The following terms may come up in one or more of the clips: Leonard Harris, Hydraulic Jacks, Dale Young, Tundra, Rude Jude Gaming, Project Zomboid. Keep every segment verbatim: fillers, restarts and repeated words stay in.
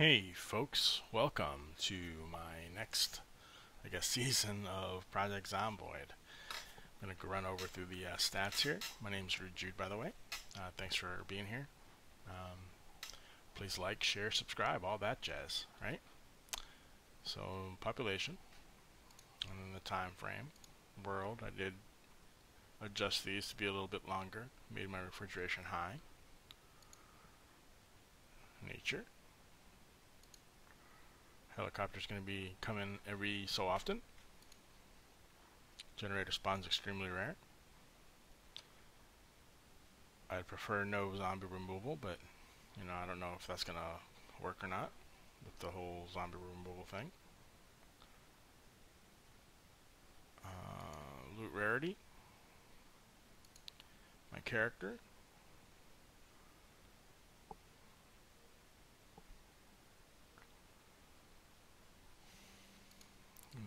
Hey folks, welcome to my next, I guess, season of Project Zomboid. I'm going to run over through the uh, stats here. My name's Rude Jude, by the way. Uh, thanks for being here. Um, please like, share, subscribe, all that jazz, right? So, population, and then the time frame. World, I did adjust these to be a little bit longer. Made my refrigeration high. Nature. Helicopter's going to be coming every so often. Generator spawns extremely rare. I'd prefer no zombie removal, but you know, I don't know if that's going to work or not with the whole zombie removal thing. Uh, loot rarity. My character.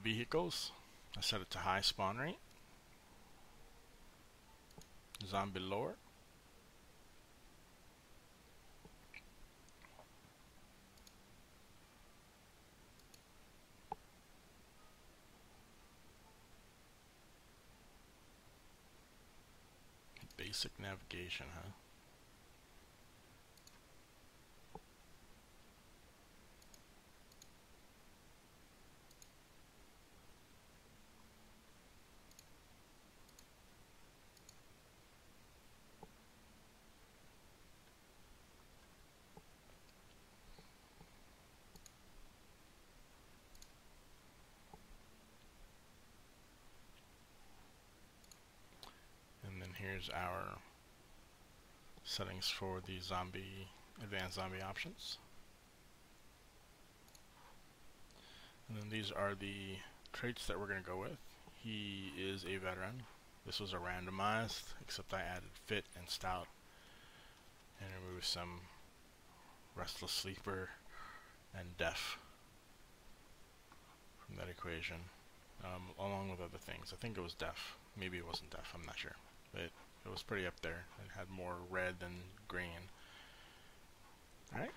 Vehicles, I set it to high spawn rate. Zombie lore. Basic navigation, huh? Here's our settings for the zombie, advanced zombie options. And then these are the traits that we're going to go with. He is a veteran. This was a randomized, except I added fit and stout and removed some restless sleeper and deaf from that equation, um, along with other things. I think it was deaf. Maybe it wasn't deaf. I'm not sure. But it was pretty up there. It had more red than green. Alright.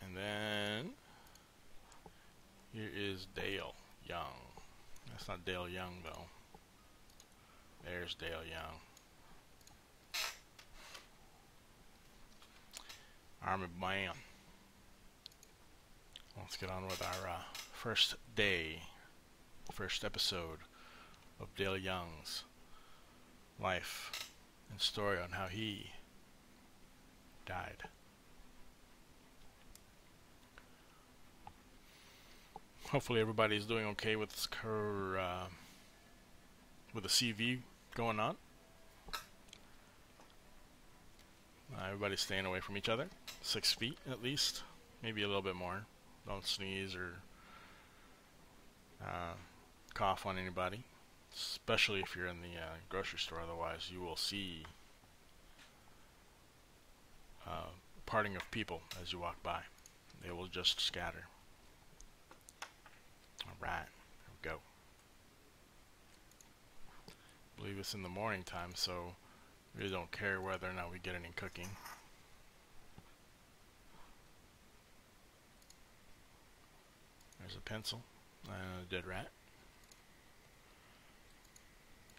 And then here is Dale Young. That's not Dale Young, though. There's Dale Young. Army man. Let's get on with our uh, first day, first episode of Dale Young's life and story on how he died. Hopefully everybody's doing okay with this cur, uh, with the C V going on. Uh, everybody's staying away from each other, six feet at least, maybe a little bit more. Don't sneeze or uh, cough on anybody. Especially if you're in the uh, grocery store, otherwise you will see uh, parting of people as you walk by. They will just scatter. Alright, here we go. I believe it's in the morning time, so we really don't care whether or not we get any cooking. There's a pencil and a dead rat.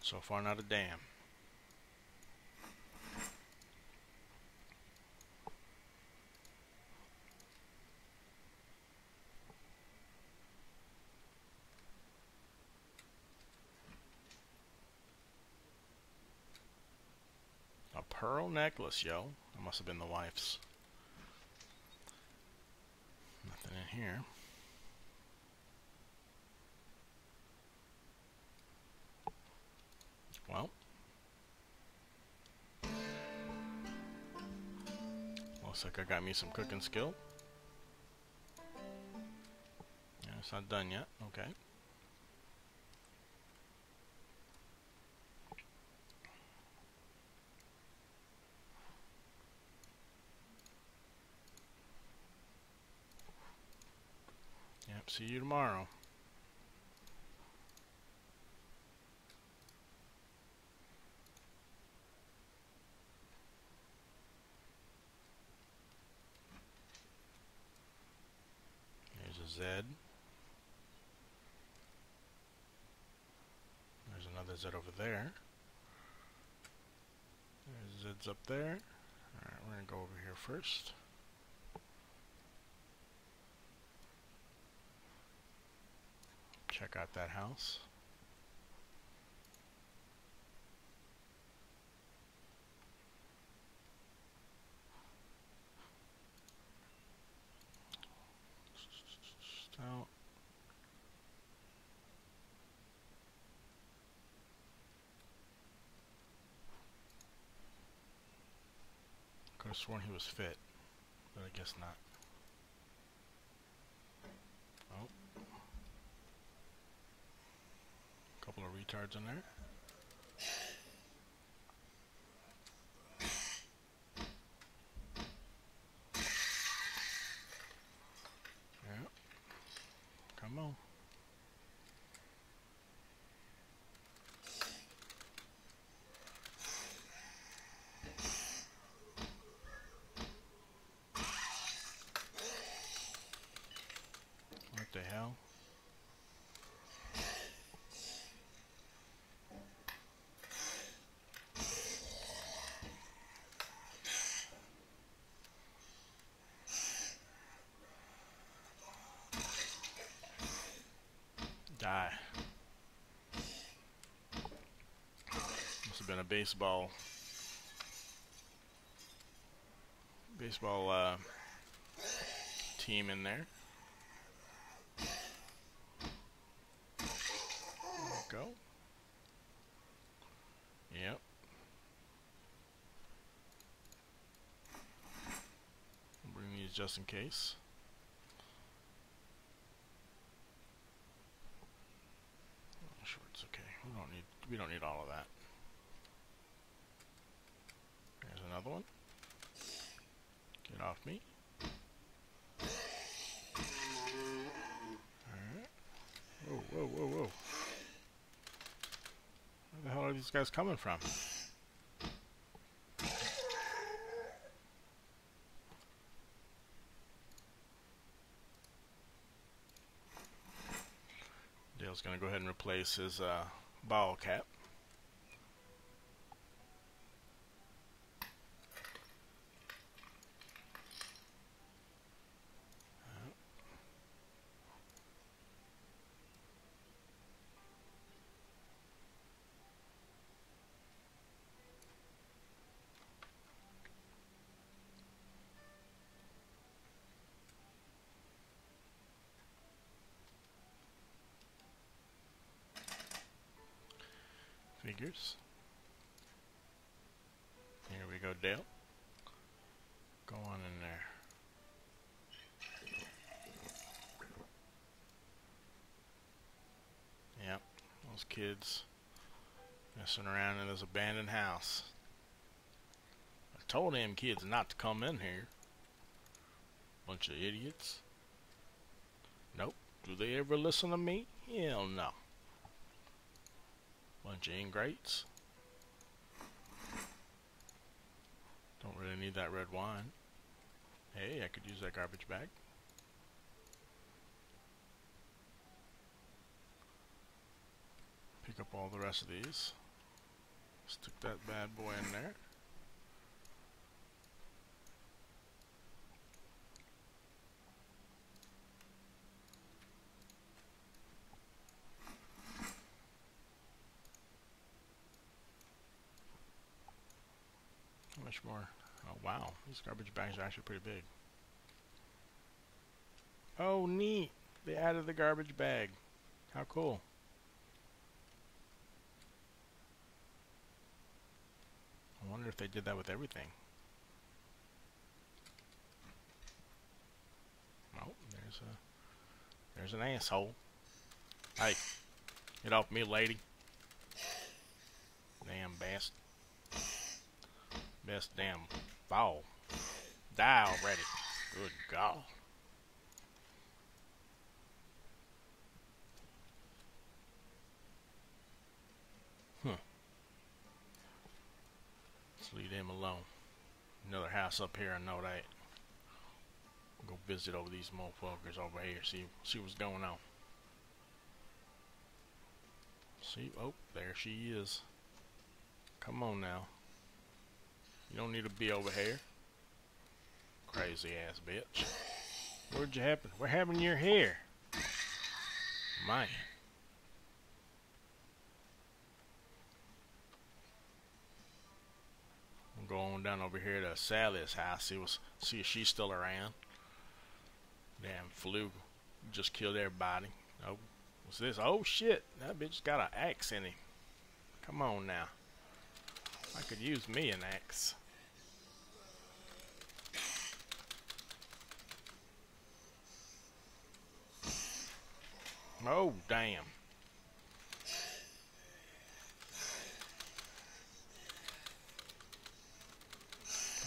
So far, not a damn. A pearl necklace, yo. That must have been the wife's. Nothing in here. Well, looks like I got me some cooking skill. Yeah, it's not done yet. Okay. Yep, see you tomorrow. Z. There's another Z over there. There's Z's up there. Alright, we're going to go over here first. Check out that house. Out. Could have sworn he was fit, but I guess not. Oh. A couple of retards in there. What the hell? Die. Must have been a baseball baseball uh, team in there. Go. Yep. Bring these just in case. I'm sure it's okay. We don't need we don't need all of that. There's another one. Get off me. Alright. Whoa, whoa, whoa, whoa. Where the hell are these guys coming from? Dale's gonna go ahead and replace his uh, ball cap. Figures. Here we go, Dale. Go on in there. Yep, those kids messing around in this abandoned house. I told them kids not to come in here. Bunch of idiots. Nope. Do they ever listen to me? Hell no. Bunch of ingrates. Don't really need that red wine. Hey, I could use that garbage bag. Pick up all the rest of these. Stick that bad boy in there. Much more. Oh wow, these garbage bags are actually pretty big. Oh neat, they added the garbage bag. How cool. I wonder if they did that with everything. Oh, there's a there's an asshole. Hey, get off me, lady. Damn bastard. Best damn ball. Die already. Good God. Huh. Let's leave him alone. Another house up here, I know that. Go visit over these motherfuckers over here. See, see what's going on. See, oh, there she is. Come on now. You don't need to be over here. Crazy ass bitch. What'd you happen? What happened to your hair? Man. I'm going down over here to Sally's house. See, what's, see if she's still around. Damn flu. Just killed everybody. Oh, what's this? Oh shit. That bitch got an axe in him. Come on now. I could use me an axe. Oh, damn.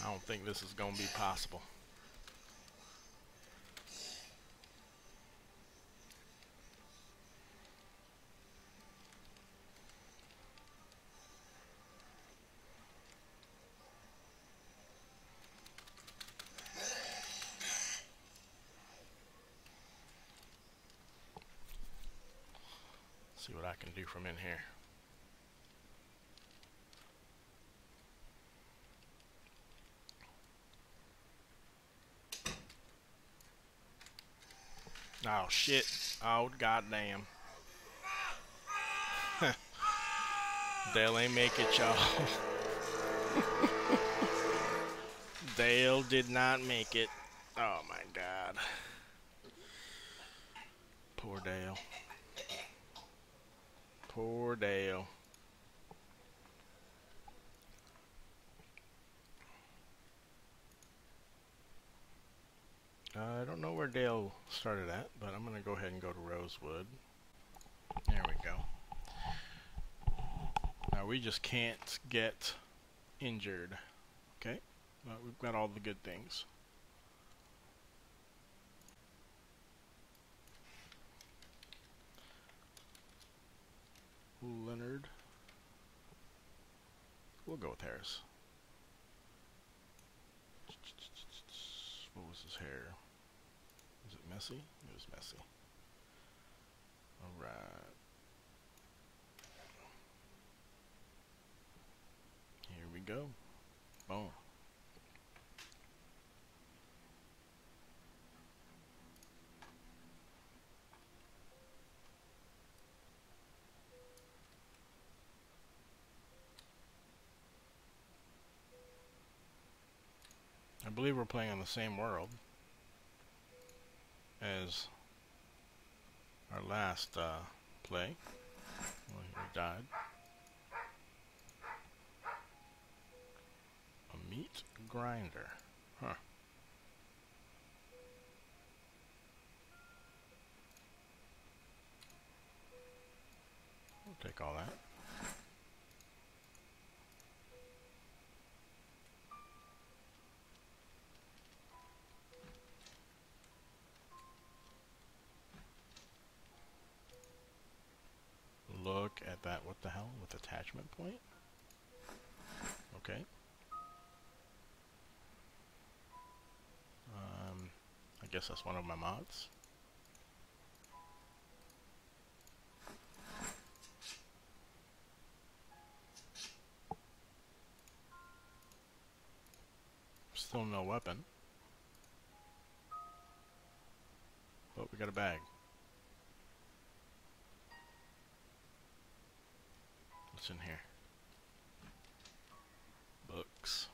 I don't think this is going to be possible. See what I can do from in here. Oh shit. Oh goddamn. Dale ain't make it, y'all. Dale did not make it. Oh my god. Poor Dale. Poor Dale. Uh, I don't know where Dale started at, but I'm going to go ahead and go to Rosewood. There we go. Now we just can't get injured. Okay, but we've got all the good things. Leonard. We'll go with Harris. What was his hair? Was it messy? It was messy. Alright. Here we go. Boom. I believe we're playing on the same world as our last uh, play. Well, he died. A meat grinder. Huh. We'll take all that. Look at that. What the hell? With attachment point? Okay. Um, I guess that's one of my mods. Still no weapon. But we got a bag. What's in here? Books.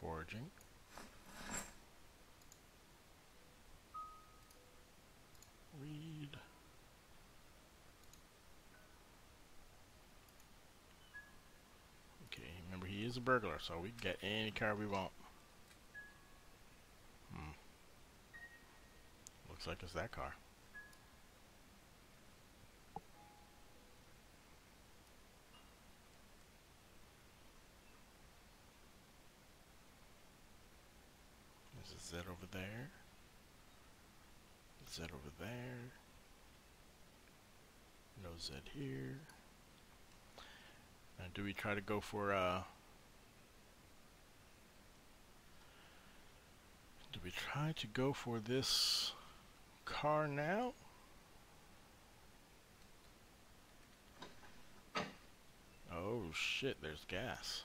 Foraging. Read. Okay, remember he is a burglar, so we can get any car we want. Hmm. Looks like it's that car. Is that over there? Is that over there? No Z here. Now do we try to go for uh do Should we try to go for this car now? Oh shit, there's gas.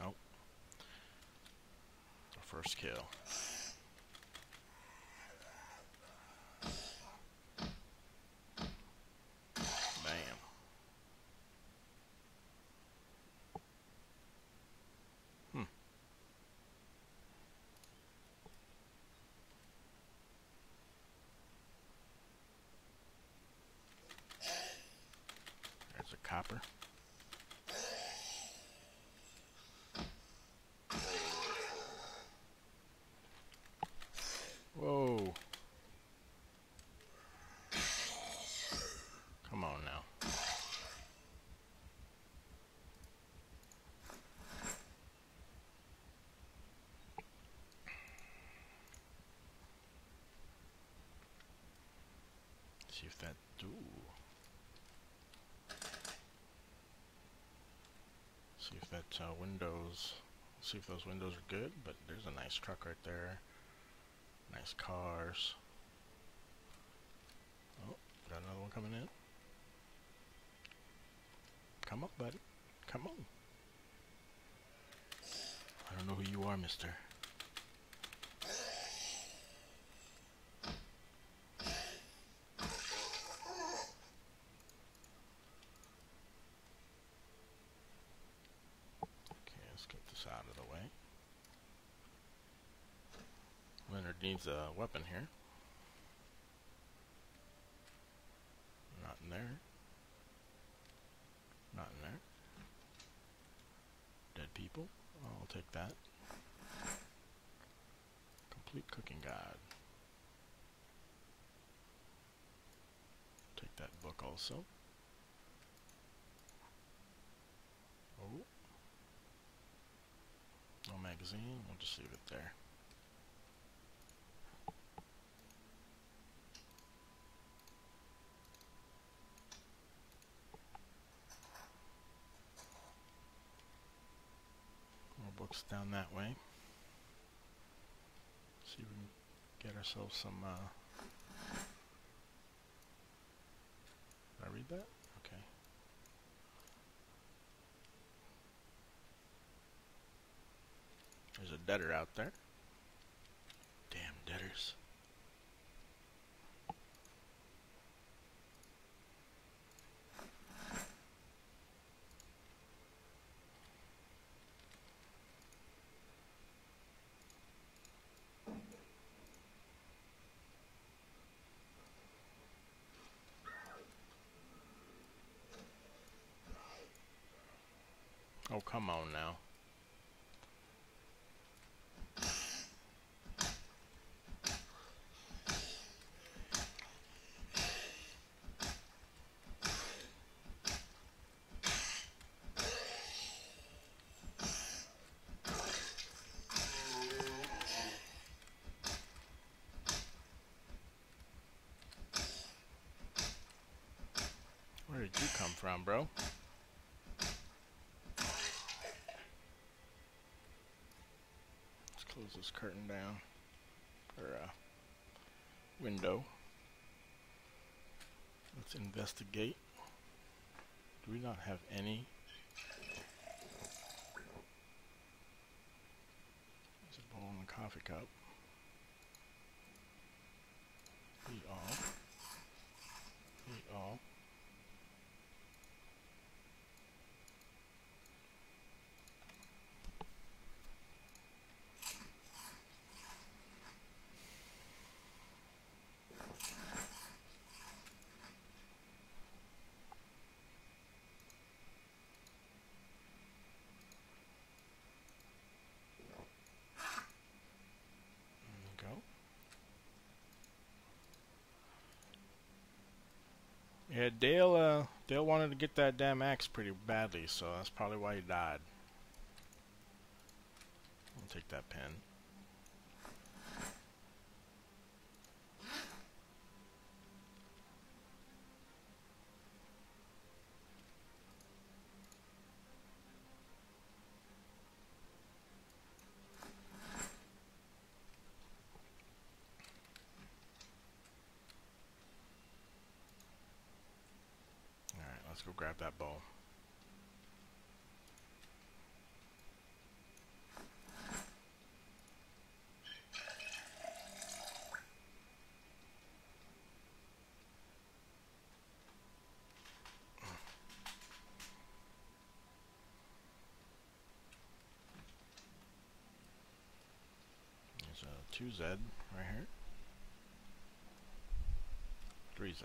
Oh. First kill. Copper. Whoa. Come on now. See if that do. See if that uh, windows, see if those windows are good, but there's a nice truck right there. Nice cars. Oh, got another one coming in. Come on, buddy. Come on. I don't know who you are, mister. Leonard needs a weapon here. Not in there. Not in there. Dead people. I'll take that. Complete cooking guide. Take that book also. Oh. No magazine. We'll just leave it there. Books down that way. See if we can get ourselves some. Uh, did I read that? Okay. There's a debtor out there. Damn debtors. Oh, come on now. Where did you come from, bro? Close this curtain down, or uh, window. Let's investigate. Do we not have any? There's a bowl in the coffee cup. Eat all. Eat all. Yeah, Dale, uh, Dale wanted to get that damn axe pretty badly, so that's probably why he died. I'll take that pen. go grab that ball. There's a two Z right here. three Z.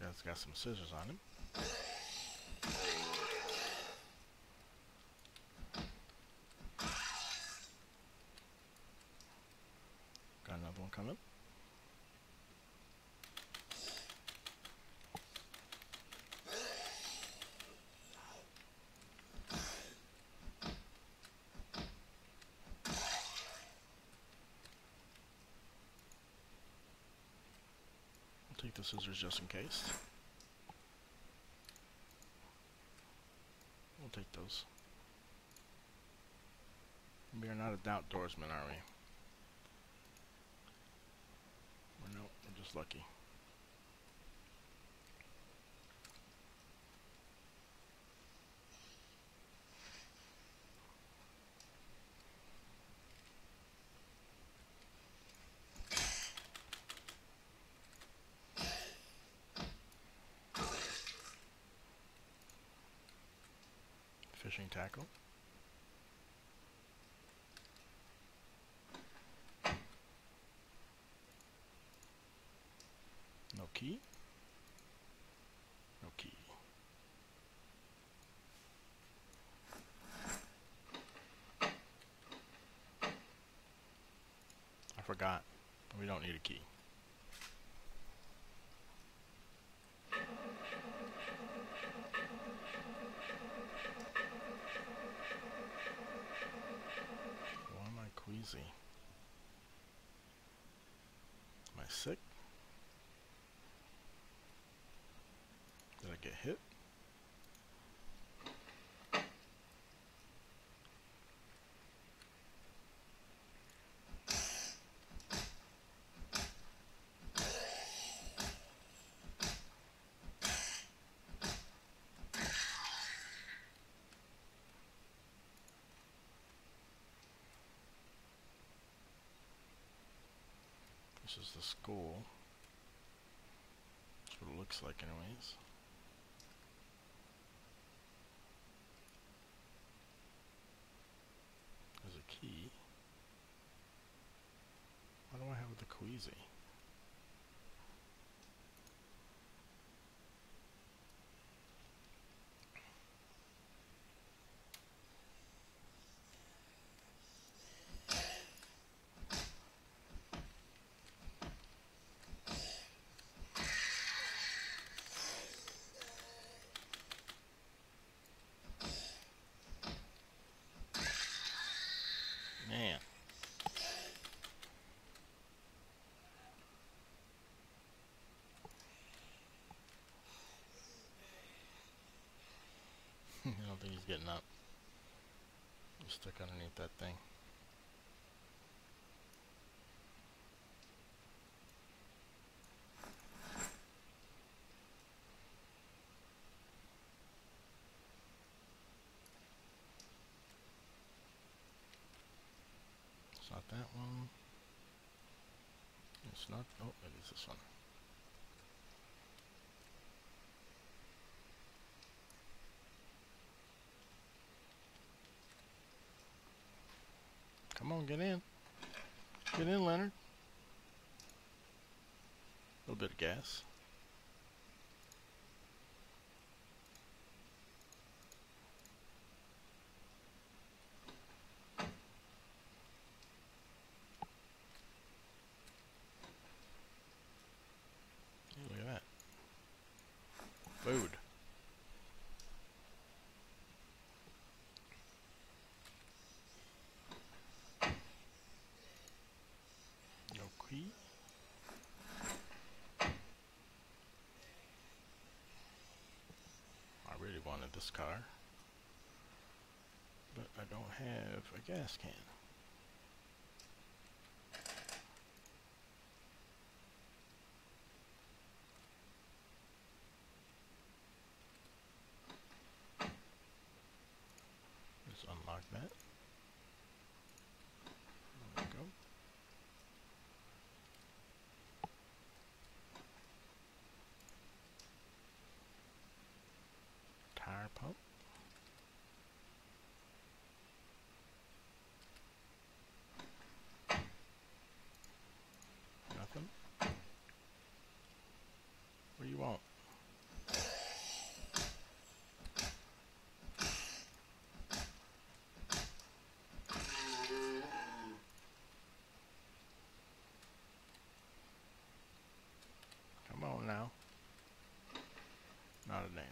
This guy's got some scissors on him. Got another one coming up. Take the scissors just in case. We'll take those. We are not a outdoorsman, are we? Or no, we're just lucky. Fishing tackle. No key. No key. I forgot. We don't need a key. Easy. Am I sick? Did I get hit? This is the school. That's what it looks like anyways. There's a key. What do I have with the queasy? Man. I don't think he's getting up. He's stuck underneath that thing. It's not that one. It's not. Oh, it is this one. Come on, get in. Get in, Leonard. A little bit of gas. Food. No key. I really wanted this car. but I don't have a gas can. Let's unlock that. There we go. Tire pump. Nothing. What do you want? Come on now. Not a damn.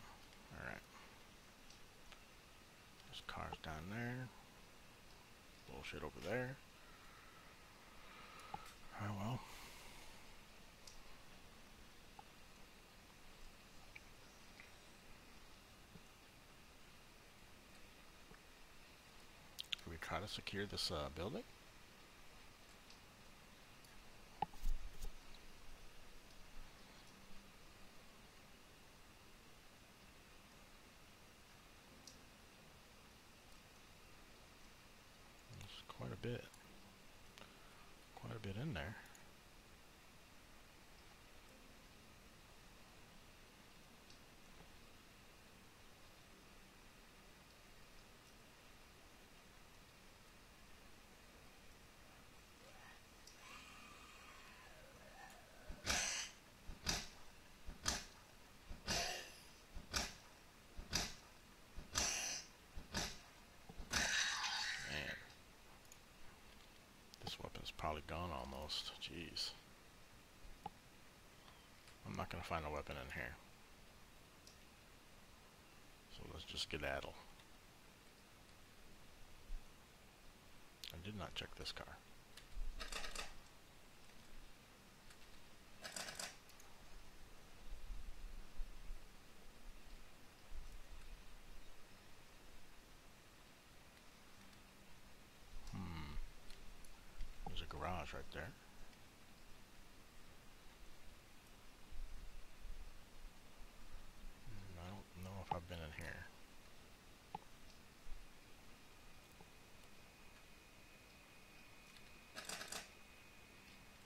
Alright. There's cars down there. Bullshit over there. Oh well. Can we try to secure this uh, building? There's quite a bit. Quite a bit in there. Probably gone almost. Jeez. I'm not going to find a weapon in here. So let's just skedaddle. I did not check this car. Garage right there. I don't know if I've been in here.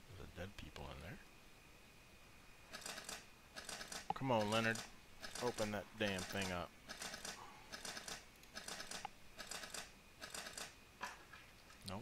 There's a dead people in there. Come on, Leonard. Open that damn thing up. Nope.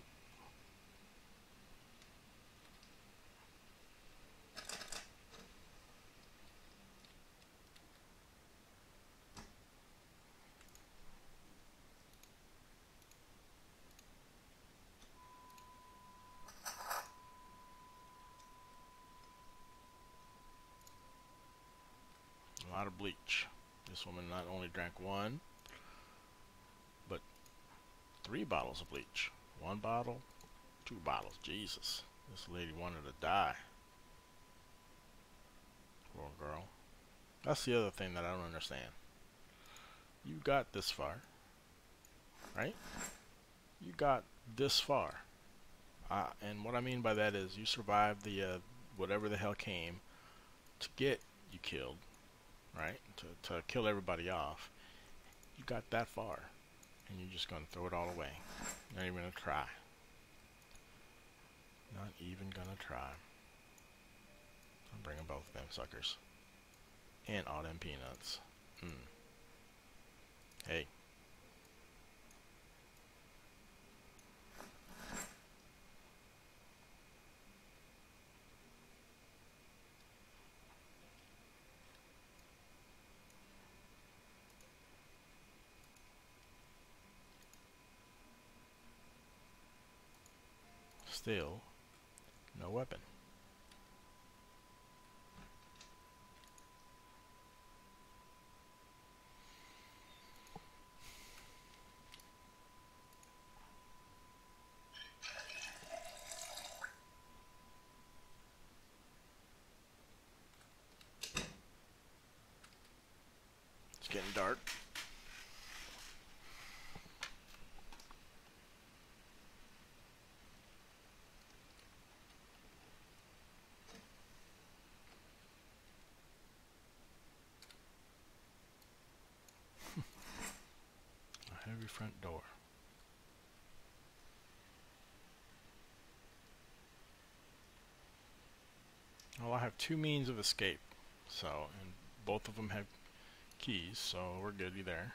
A lot of bleach. This woman not only drank one, but three bottles of bleach. One bottle, two bottles. Jesus. This lady wanted to die. Poor girl. That's the other thing that I don't understand. You got this far. Right? You got this far. Uh, and what I mean by that is you survived the uh, whatever the hell came to get you killed. Right, to, to kill everybody off. You got that far and you're just gonna throw it all away. Not even gonna try. Not even gonna try. I'm bringing both of them suckers and all them peanuts. Mm. Hey, still no weapon. It's getting dark. front door. Well, I have two means of escape, so, and both of them have keys, so we're goody there.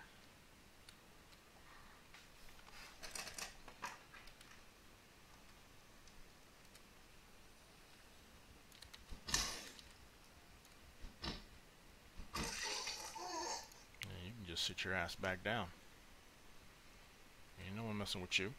And you can just sit your ass back down. Ain't no one messing with you.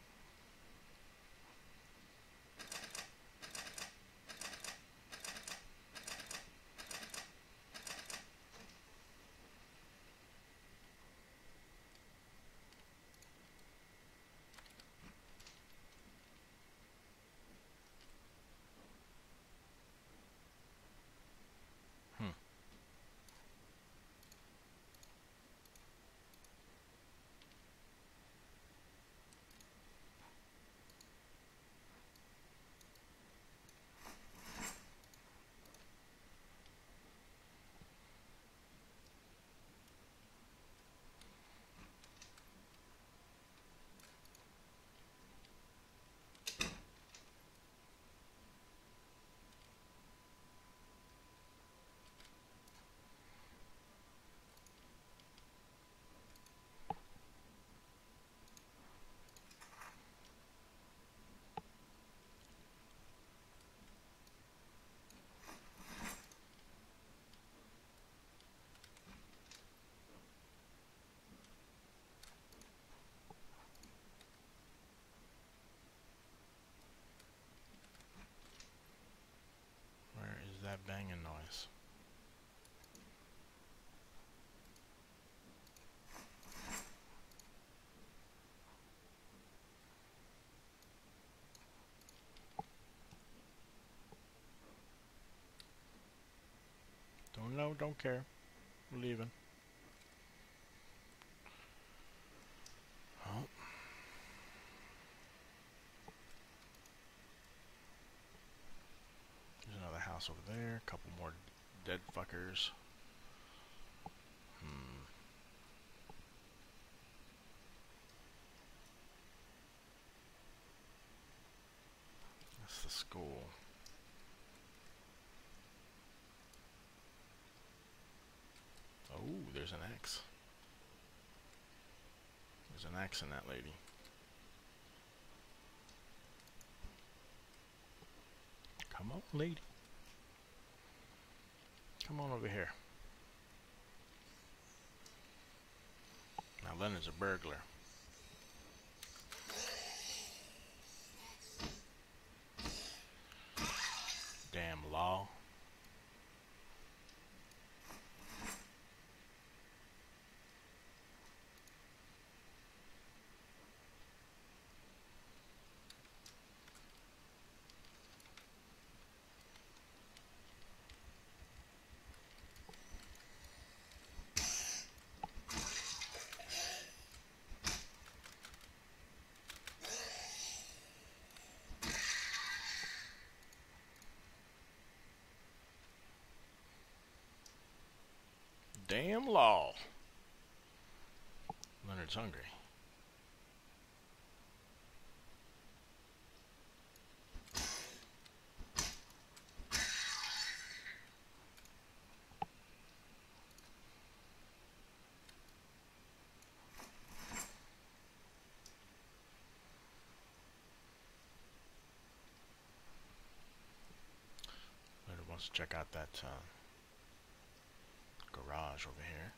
Banging noise. Don't know, don't care. We're leaving. Oh. House over there, a couple more dead fuckers. Hmm. That's the school. Oh, there's an axe. There's an axe in that lady. Come on, lady. Come on over here. Now Leonard's a burglar. Damn law. Damn law. Leonard's hungry. Leonard wants to check out that uh, garage over here.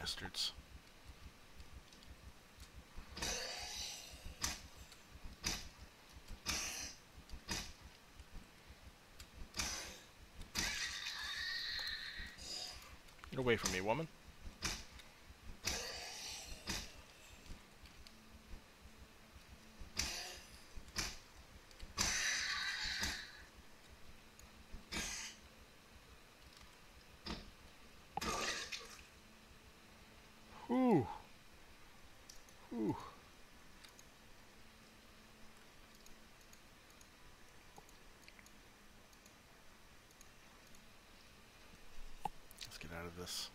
Bastards. Get away from me, woman. Ooh. Ooh. Let's get out of this.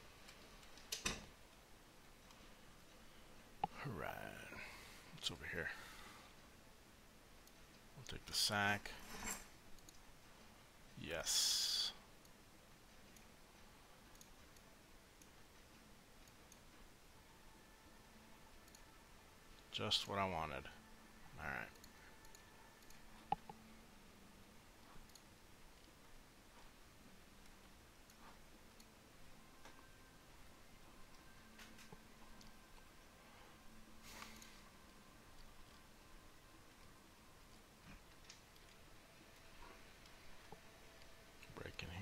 All right. What's over here? We'll take the sack. Yes. Just what I wanted. All right. Break in here.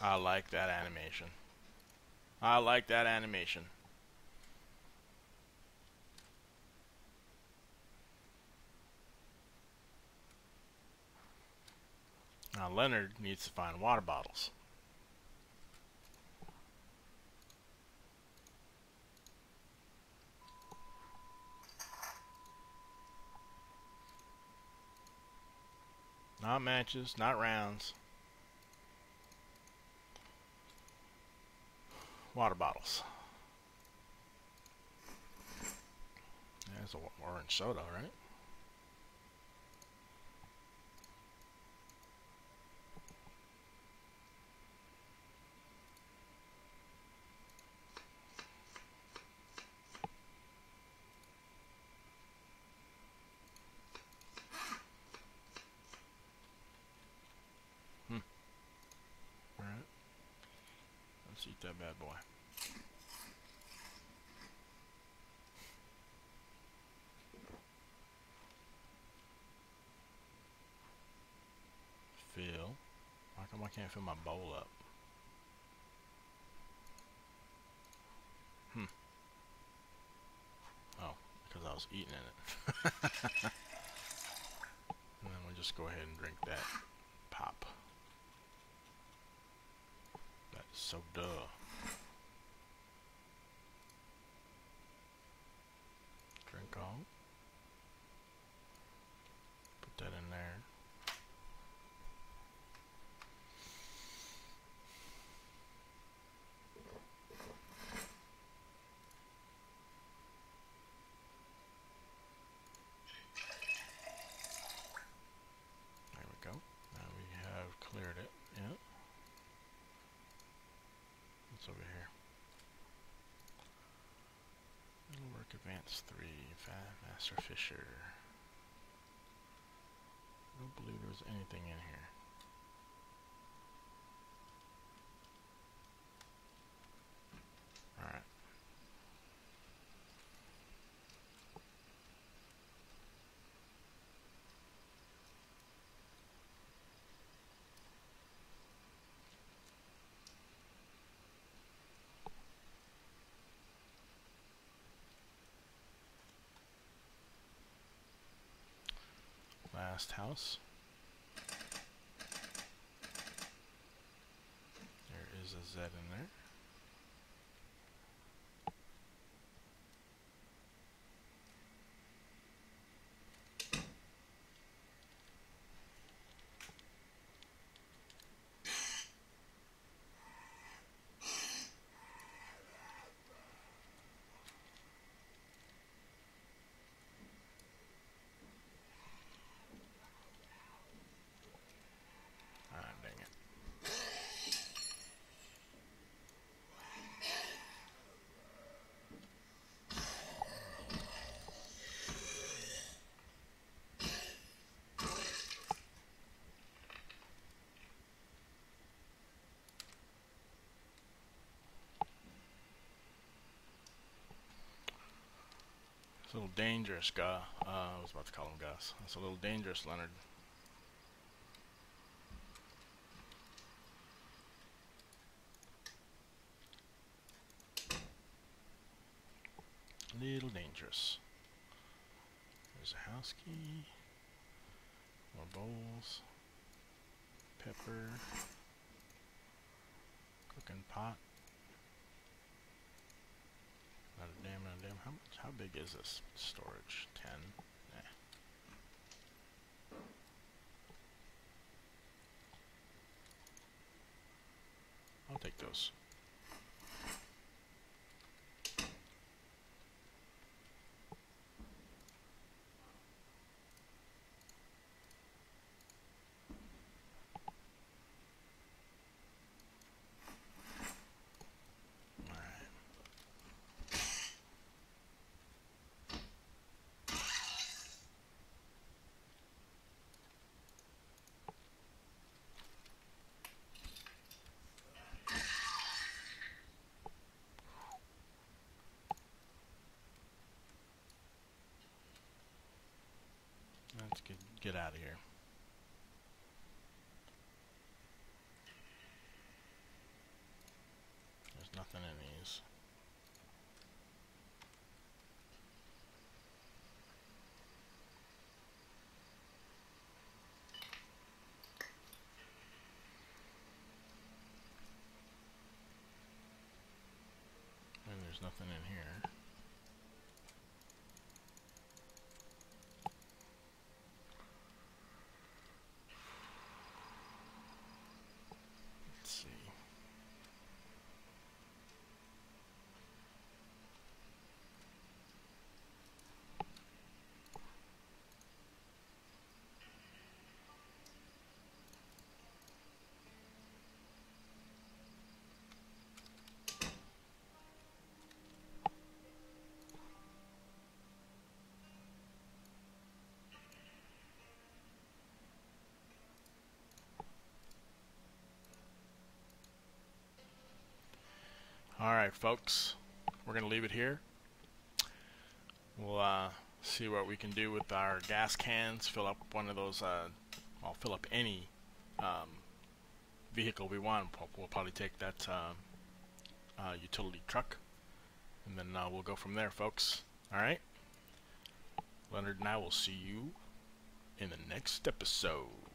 I like that animation. I like that animation. Now Leonard needs to find water bottles. Not matches, not rounds. Water bottles. There's an orange soda, right? Let's eat that bad boy. Fill. How come I can't fill my bowl up? Hmm. Oh, because I was eating in it. And then we'll just go ahead and drink that pop. So duh. Drink all. Put that in there. There we go. Now we have cleared it. Yep. Over here. It'll work advanced three, Master Fisher. I don't believe there's anything in here. Alright. last house. There is a Z in there. It's a little dangerous, guy. Uh, I was about to call him Gus. It's a little dangerous, Leonard. A little dangerous. There's a house key. More bowls. Pepper. Cooking pot. Not a damn, not a damn. How much? How big is this storage? Ten. Nah. I'll take those. Let's get, get out of here. There's nothing in these. And there's nothing in here. Alright folks, we're going to leave it here. We'll uh, see what we can do with our gas cans, fill up one of those, uh, I'll fill up any um, vehicle we want. We'll probably take that uh, uh, utility truck, and then uh, we'll go from there, folks. Alright, Leonard and I will see you in the next episode.